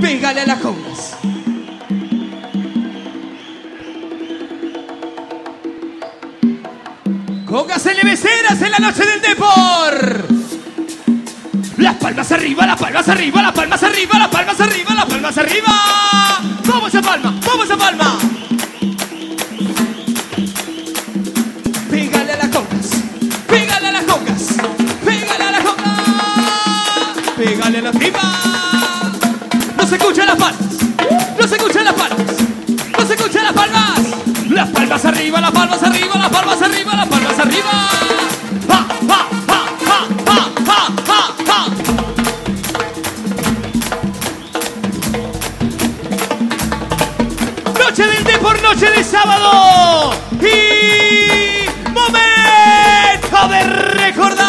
Pégale a las jaulas. Cógase leveseras en la noche del depor. Las palmas arriba, las palmas arriba, las palmas arriba, las palmas arriba, las palmas arriba. ¡Vamos a palma! ¡Vamos a palma! Pégale a las congas, pégale a las congas, pégale a las congas, pégale a las primas. No se escuchan las palmas, no se escuchan las palmas, no se escuchan las palmas. Las palmas arriba, las palmas arriba, las palmas arriba, las palmas arriba. ¡Pa, pa, pa, pa, pa, pa, pa, pa! Noche del té por noche de sábado. Y momento de recordar.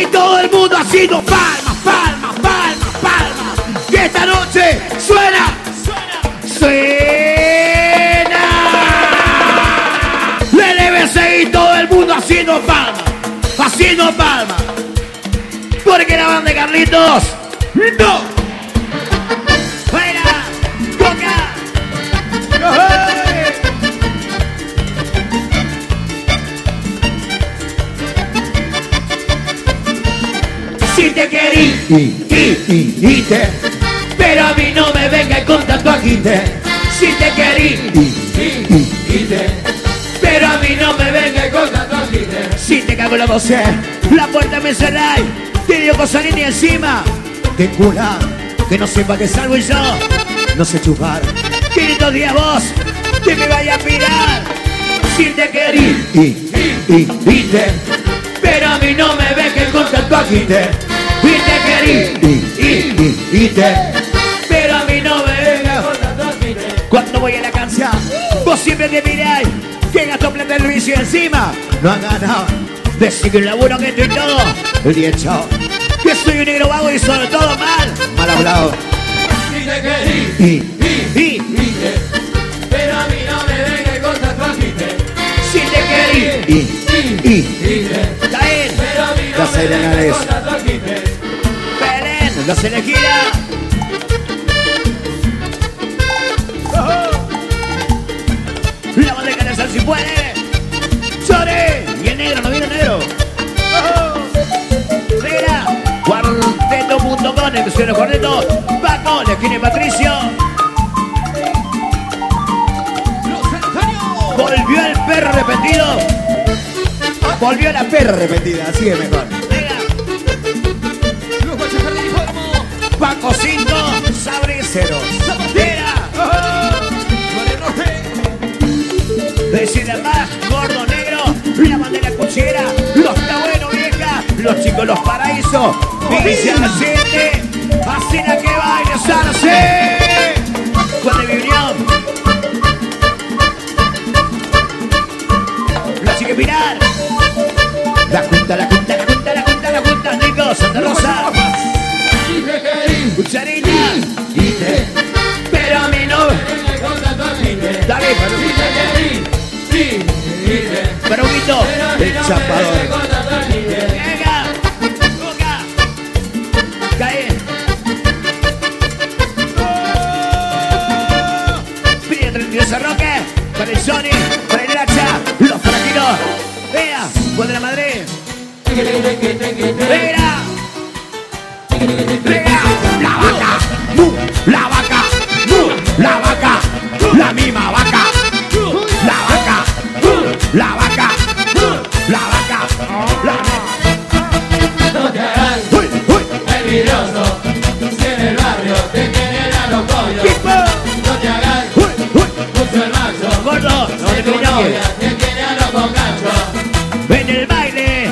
Y todo el mundo haciendo palmas, palmas, palmas, palmas. Y esta noche suena, suena, suena. Y todo el mundo haciendo palma, haciendo palma, porque la banda de Carlitos no fuera, toca. Si te querí y te, pero a mí no me venga con tanto agite. Si te querí y te, pero a mí no me venga con tanto agite. Si te cago la voz, la puerta me cerrá, te dio cosarín y encima te cura, que no sepa que salgo y yo no sé chupar. 500 días vos, que me vaya a pirar. Si te querí y te, pero a mí no me venga con tanto agite. Si te querí y te, pero a mí no me venga con tanto agite. Cuando voy a la canción, vos siempre te miráis. Que gastó plata Luis y encima no han ganado. Decir que un laburo que estoy todo hecho, que soy un negro vago y sobre todo mal hablado. Si te querí y te, pero a mí no me venga con tanto agite. Si te querí y te, pero a mí no me venga con tanto agite. Belén, las elegidas. La banda de Canasal si puede. Chore. Y el negro, no viene el negro. Mira, cuarteto.com, emisión corneto. Paco, la esquina de Patricio. Los Antonio. Volvió el perro arrepentido. Volvió la perra arrepentida, así es mejor. Mira. Los guachos jardín y Paco 5, Sabre 0. Decide más, gordo negro, la bandera cochera, los tabuenos vieja, los chicos los paraísos, inicia la gente, así la que baile, salse, con el vibrión, la chica Pinar, la junta, la junta, la junta, la junta, la junta, Nico, Santa Rosa, cucharita, pero a mí no, dale, pero Guito, el chapador. Venga, boca, cae. Pide 32 a Roque, para el Sony, para el Hacha, los fraquinos. Vea, gol de la Madrid. Vea, vea, la vaca, mu, la vaca, mu, la vaca, la misma vaca. La vaca, la vaca, la vaca. No te hagas el vidrioso, si en el barrio te generan los pollos. No te hagas mucho el macho, gordo, si en tu novia te generan los con gancho. En el baile,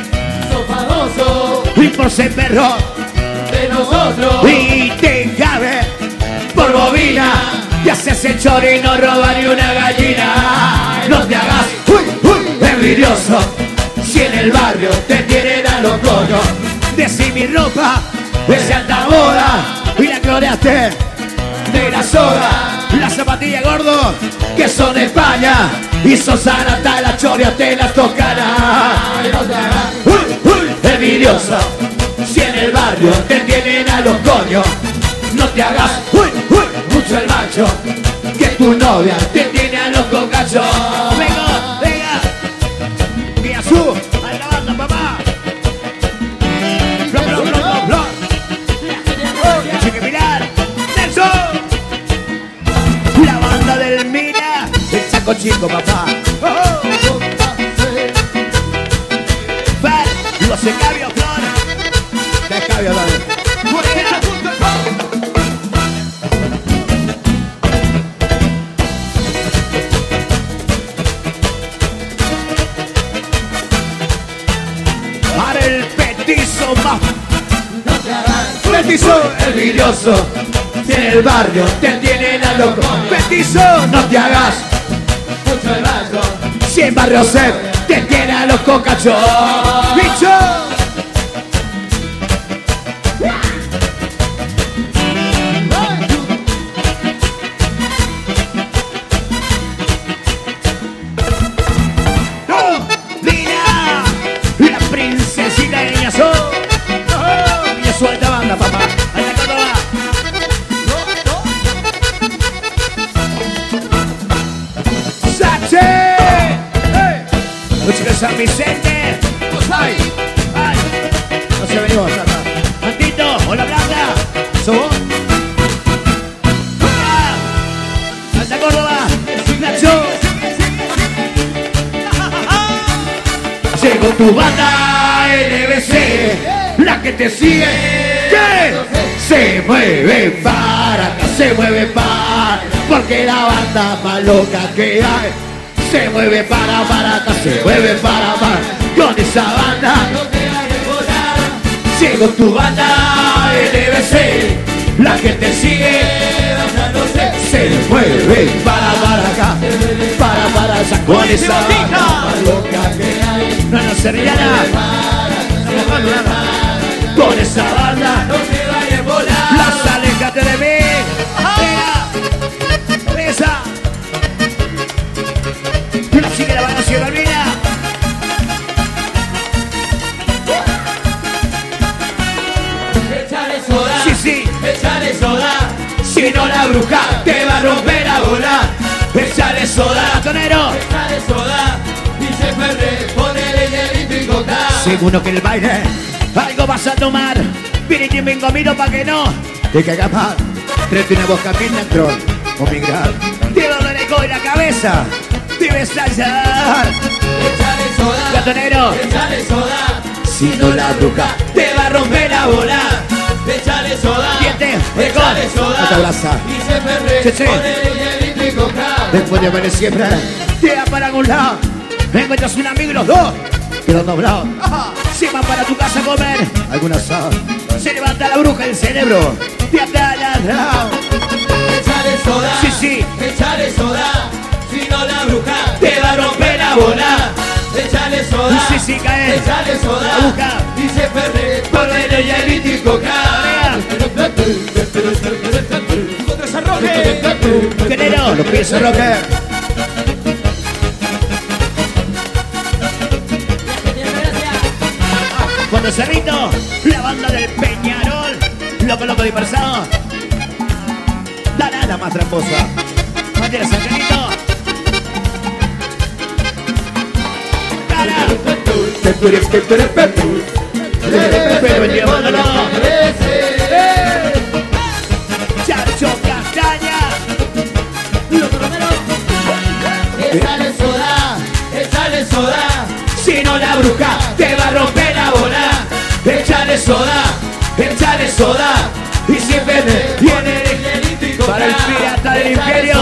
sos famoso y por ser perro de nosotros. Y te cabe por bobina, te haces el chori y no roba ni una gallina. No te hagas envidioso, si en el barrio te tienen a los coños. Decí mi ropa, esa alta boda, y la cloreaste de la soda. Las zapatillas gordo, que son de España, y sos anata, la choria te las tocará. No te hagas envidioso. Si en el barrio te tienen a los coños, no te hagas mucho el macho, que tu novia te tiene a los cocachos. Venga, venga, que azul, a la banda, papá. Blon, blon, blon, blon. Hay que mirar, Nelson. La banda del Mina, el Chaco Chico, papá. De Cabio Flor, de Cabio Flor. Para el petizo más, no te hagas petizo envidioso. Si en el barrio te tienen a loco, petizo, no te hagas mucho el barrio. Si en barrio se te tienen a los cocachos, bicho. San Vicente, ay, ay, no se venimos hasta acá. Mantito, hola Blanca, ¿sobos? ¡Hola! ¡Alta Córdoba! ¡Nacho! Llegó tu banda LBC, la que te sigue, ¿qué? Se mueve para acá, se mueve para, porque la banda más loca que hay. Se mueve para acá, se mueve para con esa banda no te la volar. Sigo tu banda LBC, la que te sigue, se mueve para acá, para allá con esa banda loca que hay. No, no se rían con esa banda, no te vayas volar. Las aléjate de mí. Echale soda, si no la bruja te va a romper la bola. Echale soda, tonero. Echale soda, dice Ferre, ponele hielito y coca. Seguro que el baile algo vas a tomar. Piriti y bingomido pa' que no te cagas mal. Trete una boca bien dentro o migrar. Te va a dar el en la cabeza, te ves a hallar. Echale soda, la tonero. Echale soda, si no la bruja te va a romper la bola. Echale soda, echale soda, te abraza, dice Ferre, ponele hielito y coca. Después de haber siempre, te vas para algún lado, encuentras un amigo y los dos quedan doblados. Se van para tu casa a comer algún asado, se levanta la bruja el cerebro, te aplalará. Echale soda, sí, sí, echale soda, si no la bruja te va a romper la bola. Echale soda, sí, sí, cae, echale soda, busca, dice Ferre, ponele hielito y coca. Contra esa roque, tenero, los pies a roque. Cuando Cerrito, la banda del Peñarol, loco, loco dispersado. Da nada más tramposa. Mantira San Canito. Echale soda, echale soda, si no la bruja te va a romper la bola. Echale soda, echale soda, y siempre viene el para el pirata del imperio.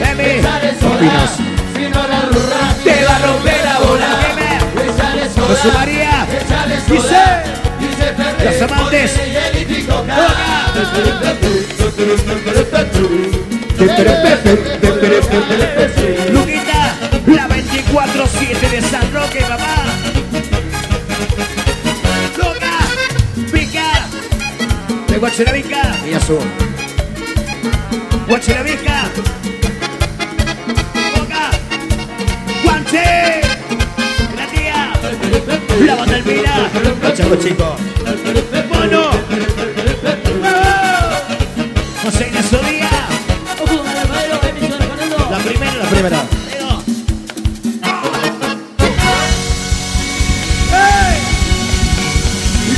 Echale soda, si no la bruja te va a romper la bola. Echale soda, José María, echale soda, dice Ferre, los amantes. Luquita, la 24/7 de San Roque, papá. Loca, pica, de Guacharabica. Y azul. Guacharabica. Loca, guanche. La tía, la banda del Pira. tiempo, chicos. ¡Me pono! ¡José Nasovía! La primera. ¡Hey!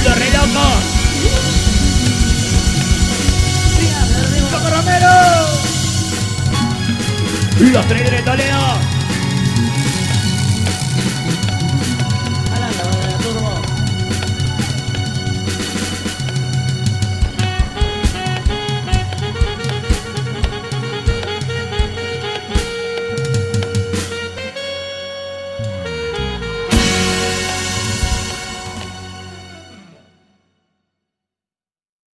¡Los re locos! ¡Coco Romero! ¡Los tres de Toledo!